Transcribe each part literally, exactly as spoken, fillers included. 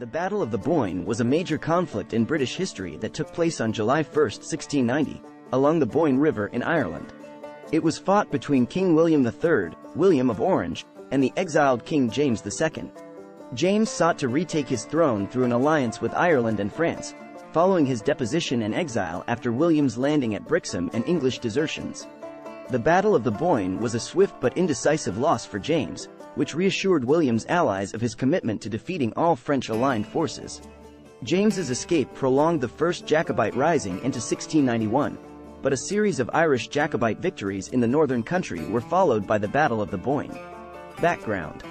The Battle of the Boyne was a major conflict in British history that took place on July first, sixteen ninety, along the Boyne River in Ireland. It was fought between King William the Third, William of Orange, and the exiled King James the Second. James sought to retake his throne through an alliance with Ireland and France, following his deposition and exile after William's landing at Brixham and English desertions. The Battle of the Boyne was a swift but indecisive loss for James, which reassured William's allies of his commitment to defeating all French-aligned forces. James's escape prolonged the First Jacobite Rising into sixteen ninety-one, but a series of Irish Jacobite victories in the northern country were followed by the Battle of the Boyne. Background: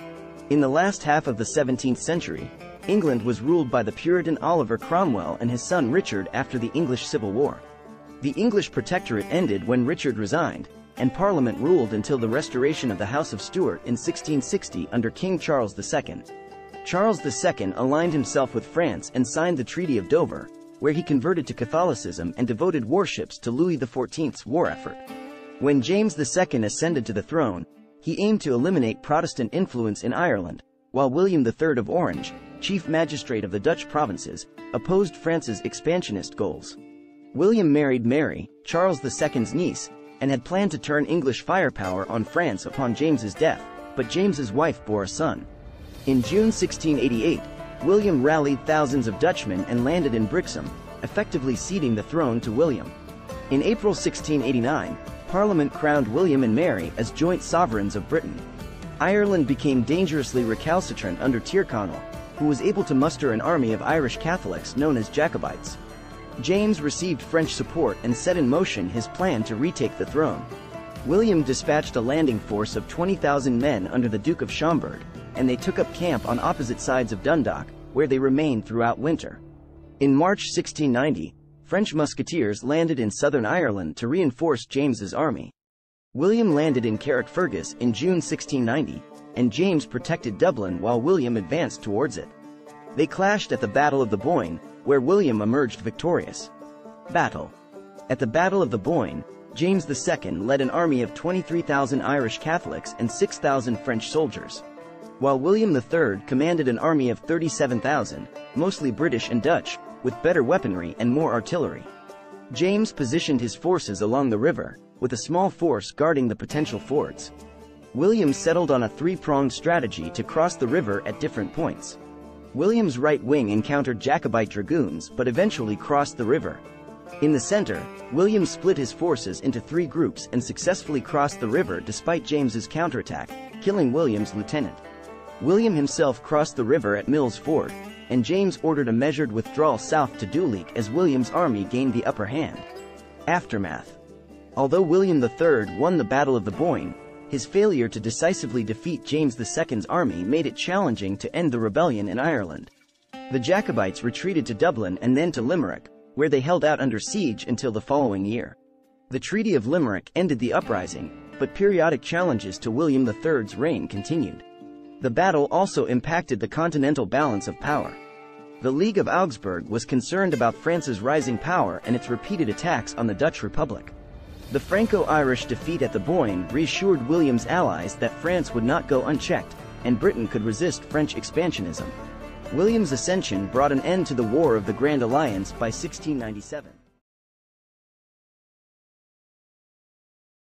in the last half of the seventeenth century, England was ruled by the Puritan Oliver Cromwell and his son Richard after the English Civil War. The English protectorate ended when Richard resigned, and Parliament ruled until the restoration of the House of Stuart in sixteen sixty under King Charles the Second. Charles the Second aligned himself with France and signed the Treaty of Dover, where he converted to Catholicism and devoted warships to Louis the Fourteenth's war effort. When James the Second ascended to the throne, he aimed to eliminate Protestant influence in Ireland, while William the Third of Orange, chief magistrate of the Dutch provinces, opposed France's expansionist goals. William married Mary, Charles the Second's niece, and had planned to turn English firepower on France upon James's death, but James's wife bore a son. In June sixteen eighty-eight, William rallied thousands of Dutchmen and landed in Brixham, effectively ceding the throne to William. In April sixteen eighty-nine, Parliament crowned William and Mary as joint sovereigns of Britain. Ireland became dangerously recalcitrant under Tyrconnell, who was able to muster an army of Irish Catholics known as Jacobites. James received French support and set in motion his plan to retake the throne. William dispatched a landing force of twenty thousand men under the Duke of Schomberg, and they took up camp on opposite sides of Dundalk, where they remained throughout winter. In March sixteen ninety, French musketeers landed in southern Ireland to reinforce James's army. William landed in Carrickfergus in June sixteen ninety, and James protected Dublin while William advanced towards it. They clashed at the Battle of the Boyne, where William emerged victorious. Battle. At the Battle of the Boyne, James the Second led an army of twenty-three thousand Irish Catholics and six thousand French soldiers, while William the Third commanded an army of thirty-seven thousand, mostly British and Dutch, with better weaponry and more artillery. James positioned his forces along the river, with a small force guarding the potential fords. William settled on a three-pronged strategy to cross the river at different points. William's right wing encountered Jacobite dragoons but eventually crossed the river. In the center, William split his forces into three groups and successfully crossed the river despite James's counterattack, killing William's lieutenant. William himself crossed the river at Mills Ford, and James ordered a measured withdrawal south to Duleek as William's army gained the upper hand. Aftermath. Although William the Third won the Battle of the Boyne, his failure to decisively defeat James the Second's army made it challenging to end the rebellion in Ireland. The Jacobites retreated to Dublin and then to Limerick, where they held out under siege until the following year. The Treaty of Limerick ended the uprising, but periodic challenges to William the Third's reign continued. The battle also impacted the continental balance of power. The League of Augsburg was concerned about France's rising power and its repeated attacks on the Dutch Republic. The Franco-Irish defeat at the Boyne reassured William's allies that France would not go unchecked, and Britain could resist French expansionism. William's ascension brought an end to the War of the Grand Alliance by sixteen ninety-seven.